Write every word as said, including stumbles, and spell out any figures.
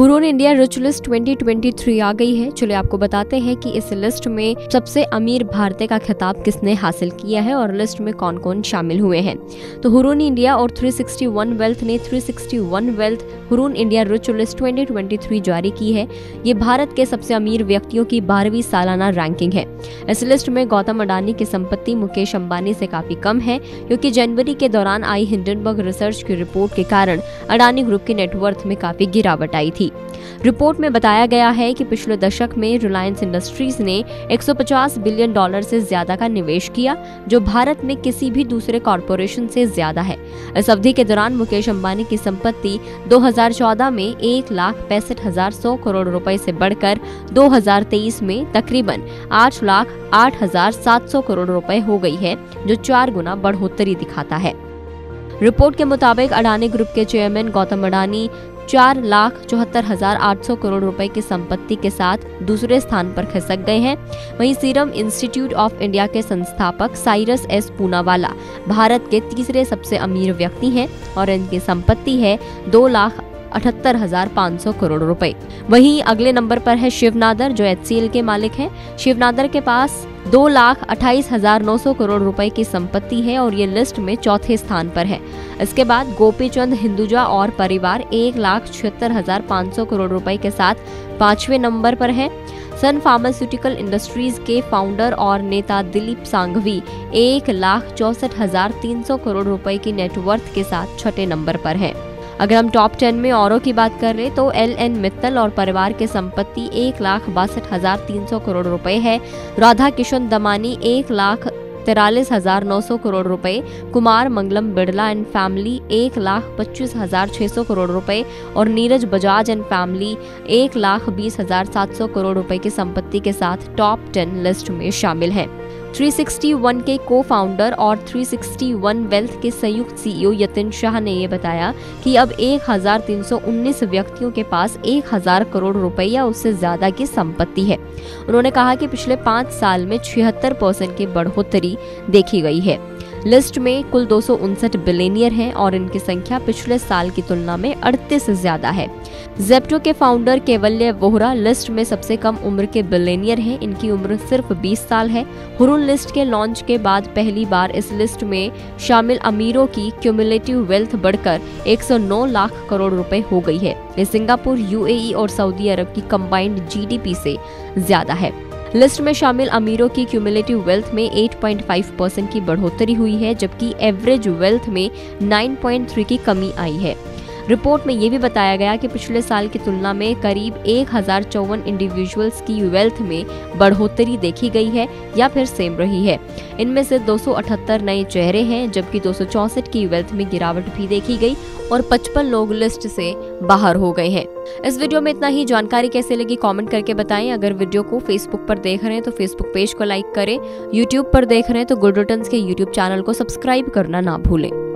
Hurun India rich list twenty twenty three आ गई है। चलिए आपको बताते हैं कि इस लिस्ट में सबसे अमीर भारतीय का खिताब किसने हासिल किया है और लिस्ट में कौन कौन शामिल हुए हैं। तो हुरून इंडिया और थ्री सिक्सटी वन वेल्थ ने three sixty one wealth Hurun India rich list twenty twenty three जारी की है। ये भारत के सबसे अमीर व्यक्तियों की बारहवीं सालाना रैंकिंग है। इस लिस्ट में गौतम अडानी की संपत्ति मुकेश अंबानी से काफी कम है, क्योंकि जनवरी के दौरान आई हिंडनबर्ग रिसर्च की रिपोर्ट के कारण अडानी ग्रुप की नेटवर्थ में काफी गिरावट आई थी। रिपोर्ट में बताया गया है कि पिछले दशक में रिलायंस इंडस्ट्रीज ने एक सौ पचास बिलियन डॉलर से ज्यादा का निवेश किया, जो भारत में किसी भी दूसरे कॉरपोरेशन से ज्यादा है। इस अवधि के दौरान मुकेश अंबानी की संपत्ति दो हज़ार चौदह में एक लाख पैंसठ हजार सौ करोड़ रुपए से बढ़कर दो हज़ार तेईस में तकरीबन आठ लाख आठ हजार सात सौ करोड़ रुपए हो गई है, जो चार गुना बढ़ोतरी दिखाता है। रिपोर्ट के मुताबिक अडानी ग्रुप के चेयरमैन गौतम अडानी चार लाख चौहत्तर हजार आठ सौ करोड़ रुपए की संपत्ति के साथ दूसरे स्थान पर खिसक गए हैं। वहीं सीरम इंस्टीट्यूट ऑफ इंडिया के संस्थापक साइरस एस पूनावाला भारत के तीसरे सबसे अमीर व्यक्ति हैं और इनकी संपत्ति है दो लाख अठहत्तर हजार पाँच सौ करोड़ रुपए। वहीं अगले नंबर पर है शिव नादर, जो एच सी एल के मालिक हैं। शिव नादर के पास दो लाख अट्ठाईस हजार नौ सौ करोड़ रुपए की संपत्ति है और ये लिस्ट में चौथे स्थान पर है। इसके बाद गोपीचंद हिंदुजा और परिवार एक लाख छिहत्तर हजार पाँच सौ करोड़ रुपए के साथ पांचवें नंबर पर है। सन फार्मास्यूटिकल इंडस्ट्रीज के फाउंडर और नेता दिलीप सांघवी एक लाख चौसठ हजार तीन सौ करोड़ रुपए की नेटवर्थ के साथ छठे नंबर पर है। अगर हम टॉप टेन में औरों की बात कर रहे तो एल एन मित्तल और परिवार की संपत्ति एक लाख बासठ हजार तीन सौ करोड़ रुपए है। राधा किशन दमानी एक लाख तिरालीस हजार नौ सौ करोड़ रुपए, कुमार मंगलम बिड़ला एंड फैमिली एक लाख पच्चीस हजार छः सौ करोड़ रुपए और नीरज बजाज एंड फैमिली एक लाख बीस हजार सात सौ करोड़ रुपए की संपत्ति के साथ टॉप टेन लिस्ट में शामिल है। थ्री सिक्सटी वन के को फाउंडर और थ्री सिक्सटी वन वेल्थ के संयुक्त सी ई ओ यतिन शाह ने ये बताया कि अब एक हज़ार तीन सौ उन्नीस व्यक्तियों के पास एक हज़ार करोड़ रुपए या उससे ज्यादा की संपत्ति है। उन्होंने कहा कि पिछले पाँच साल में छिहत्तर परसेंट की बढ़ोतरी देखी गई है। लिस्ट में कुल दो सौ उनसठ बिलियनियर हैं और इनकी संख्या पिछले साल की तुलना में अड़तीस से ज्यादा है। जेप्टो के फाउंडर कैवल्य वोहरा लिस्ट में सबसे कम उम्र के बिलियनियर हैं। इनकी उम्र सिर्फ बीस साल है। हुरून लिस्ट के लॉन्च के बाद पहली बार इस लिस्ट में शामिल अमीरों की क्यूमुलेटिव वेल्थ बढ़कर एक सौ नौ लाख करोड़ रुपए हो गई है। ये सिंगापुर, यू ए ई और सऊदी अरब की कंबाइंड जी डी पी से ज्यादा है। लिस्ट में शामिल अमीरों की क्यूमुलेटिव वेल्थ में आठ पॉइंट पाँच परसेंट की बढ़ोतरी हुई है, जबकि एवरेज वेल्थ में नौ पॉइंट तीन की कमी आई है। रिपोर्ट में ये भी बताया गया कि पिछले साल की तुलना में करीब एक हजार चौवन इंडिविजुअल्स की वेल्थ में बढ़ोतरी देखी गई है या फिर सेम रही है। इनमें से दो सौ अठहत्तर नए चेहरे हैं, जबकि दो सौ चौसठ की वेल्थ में गिरावट भी देखी गई और पचपन लोग लिस्ट से बाहर हो गए हैं। इस वीडियो में इतना ही। जानकारी कैसे लगी कमेंट करके बताएं। अगर वीडियो को फेसबुक पर देख रहे हैं तो फेसबुक पेज को लाइक करें। यूट्यूब पर देख रहे हैं तो गुड रिटर्न्स के यूट्यूब चैनल को सब्सक्राइब करना ना भूलें।